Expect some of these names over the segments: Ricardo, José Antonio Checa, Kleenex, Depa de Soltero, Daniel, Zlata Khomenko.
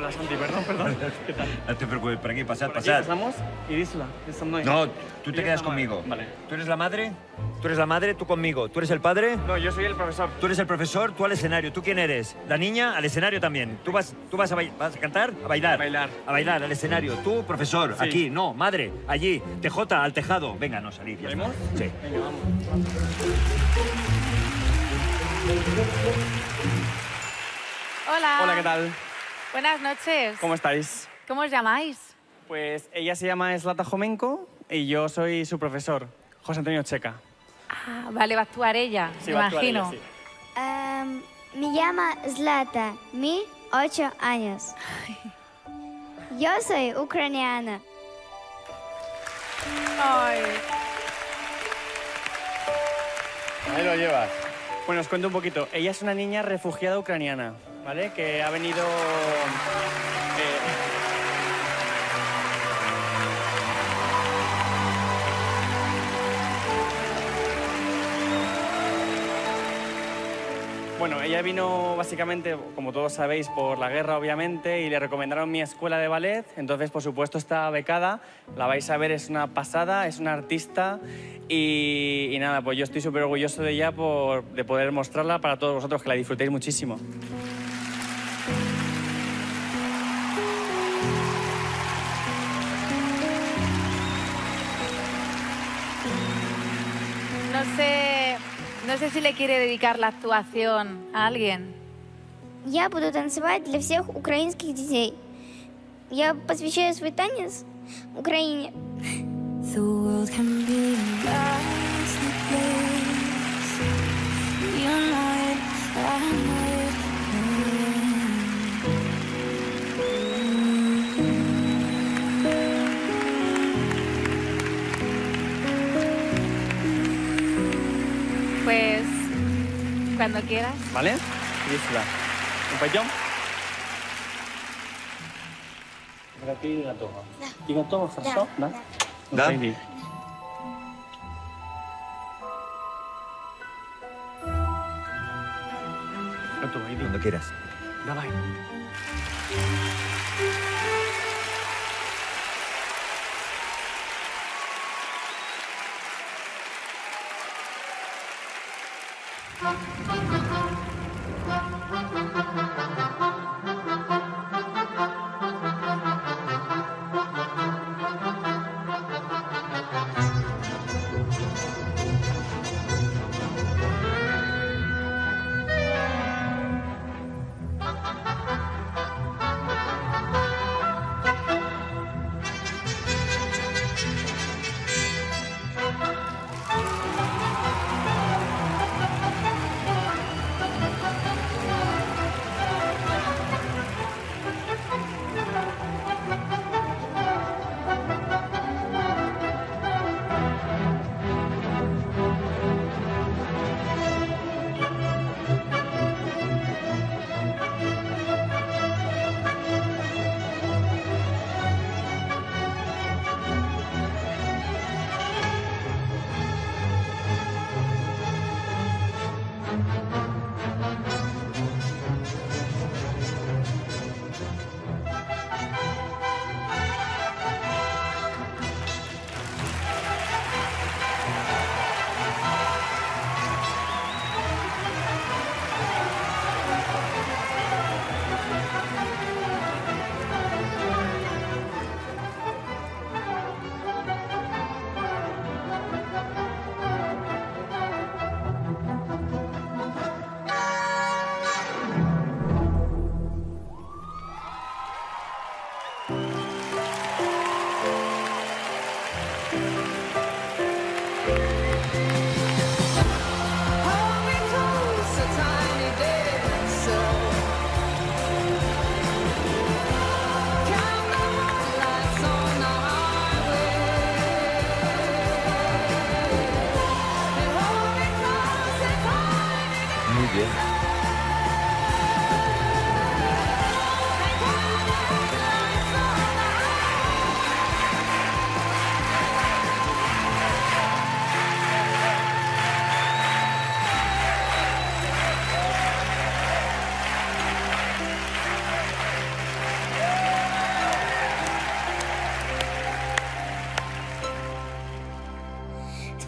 Hola, Santi, perdón. ¿Qué tal? No te preocupes, por aquí, pasad, pasad. Pasamos y dísela. No, tú te quedas conmigo. Vale. ¿Tú eres la madre? Tú eres la madre, tú conmigo. ¿Tú eres el padre? No, yo soy el profesor. Tú eres el profesor, tú al escenario. ¿Tú quién eres? La niña, al escenario también. Tú vas a cantar, a bailar. A bailar. A bailar, al escenario. Tú, profesor, sí. Aquí. No, madre, allí. TJ, al tejado. Venga, no, salid. ¿Vamos? Sí. Venga, vamos. Hola. Hola, ¿qué tal? Buenas noches. ¿Cómo estáis? ¿Cómo os llamáis? Pues ella se llama Zlata Khomenko y yo soy su profesor, José Antonio Checa. Ah, vale, va a actuar ella, sí, imagino. Ella, sí. Me llama Zlata, mi 8 años. Yo soy ucraniana. Ay. Ahí lo llevas. Bueno, os cuento un poquito. Ella es una niña refugiada ucraniana, ¿vale? Que ha venido... Bueno, ella vino básicamente, como todos sabéis, por la guerra, obviamente, y le recomendaron mi escuela de ballet. Entonces, por supuesto, está becada. La vais a ver, es una pasada, es una artista. Y nada, pues yo estoy súper orgulloso de ella de poder mostrarla para todos vosotros, que la disfrutéis muchísimo. No sé si le quiere dedicar la actuación a alguien. Я буду танцевать для всех украинских детей. Я посвящаю свой танец Украине. The world can be a nasty place. You know it, I know it. Pues, cuando quieras. ¿Vale? Listo. ¿Un payón? Aquí la toma. ¿Y la toma? ¿Farsó? ¿No? ¿Da? Cuando quieras. Bye bye.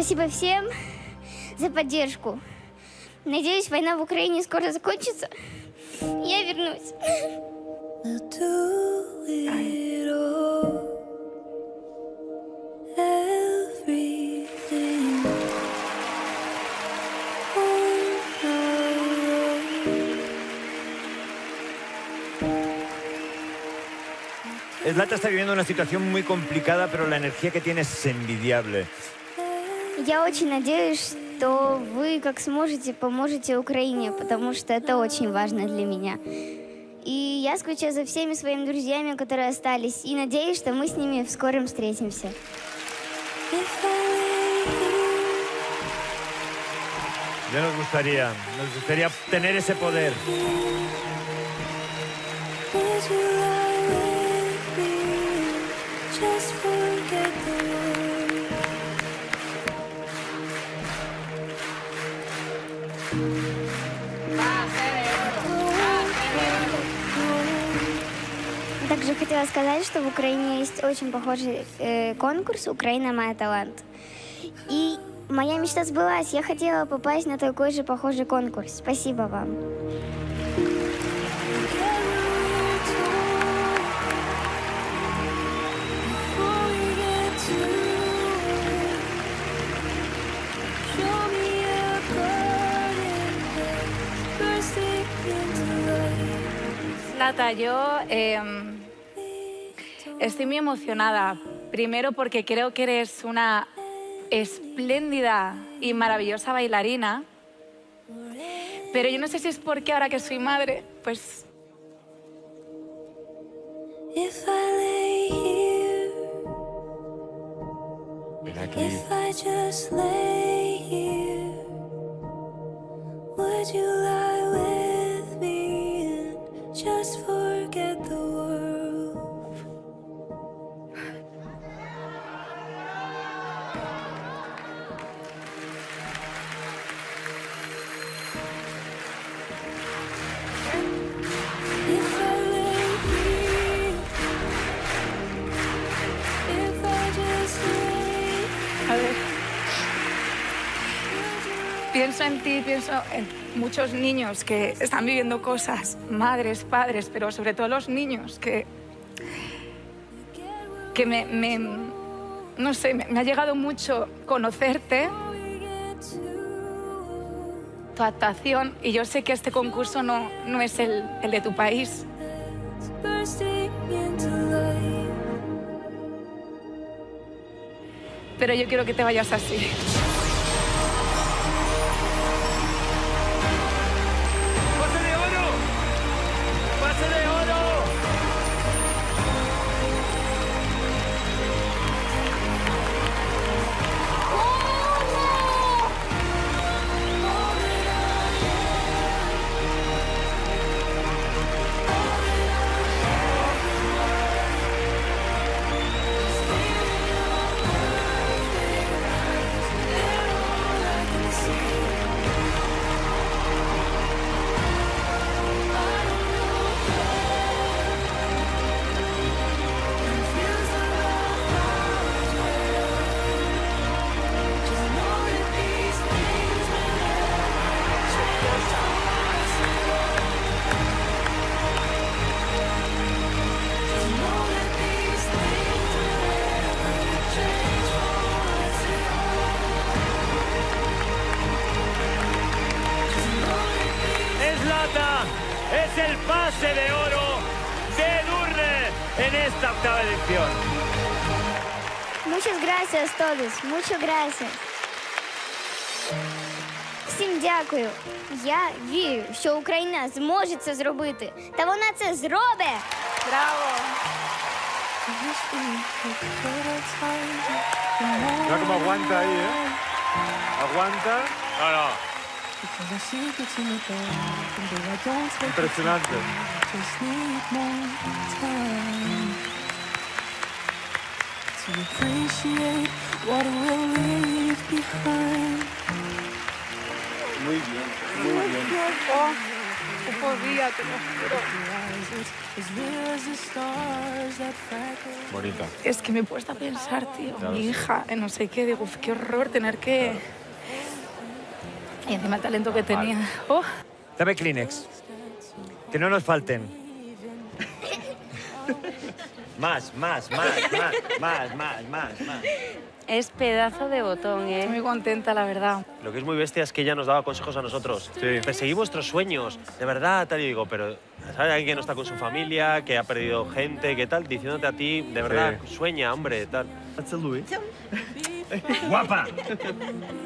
Спасибо всем за поддержку. Надеюсь, война в Украине скоро закончится. Я вернусь. Zlata está viviendo una situación muy complicada, pero la energía que tiene es envidiable. Я очень надеюсь, что вы, как сможете, поможете Украине, потому что это очень важно для меня. И я скучаю за всеми своими друзьями, которые остались, и надеюсь, что мы с ними в скором встретимся. Ya nos gustaría tener ese poder. Также хотела сказать, что в Украине есть очень похожий конкурс «Украина – моя талант». И моя мечта сбылась. Я хотела попасть на такой же похожий конкурс. Спасибо вам. Zlata, yo estoy muy emocionada. Primero porque creo que eres una espléndida y maravillosa bailarina. Pero yo no sé si es porque ahora que soy madre, pues... Ven aquí. Just forget the world. A ver, pienso en ti, pienso en muchos niños que están viviendo cosas, madres, padres, pero sobre todo los niños que no sé, me ha llegado mucho conocerte, tu actuación, y yo sé que este concurso no es el de tu país. Pero yo quiero que te vayas así. Es el pase de oro de Lourdes en esta octava edición. Muchas gracias a todos, muchas gracias. Всім дякую. Я вірю, що Україна зможе це зробити. Та вона це зробить. Браво! Mira cómo aguanta ahí, ¿eh? Aguanta. No, no. Impresionante. Muy bien, muy bien. no podía, te lo juro. Bonita. Es que me he puesto a pensar, tío, claro, mi hija, no sé qué, digo, qué horror tener que... Claro. Y encima el talento que tenía. Oh. Dame Kleenex. Que no nos falten. Más. Es pedazo de botón, ¿eh? Estoy muy contenta, la verdad. Lo que es muy bestia es que ella nos daba consejos a nosotros. Sí. Perseguí vuestros sueños, de verdad, tal, y digo, pero... ¿Sabes? Alguien que no está con su familia, que ha perdido gente, ¿qué tal? Diciéndote a ti, de verdad, sí, sueña, hombre, tal. ¡Guapa!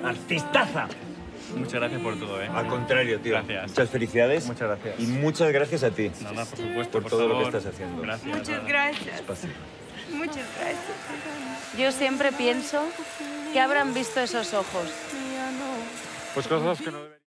¡Artistaza! Muchas gracias por todo, ¿eh? Al contrario, tío. Gracias. Muchas felicidades. Muchas gracias. Y muchas gracias a ti. Nada, por supuesto. Por todo favor, lo que estás haciendo. Gracias. Muchas gracias. Despacito. Muchas gracias. Yo siempre pienso que habrán visto esos ojos. Pues cosas que no deberían.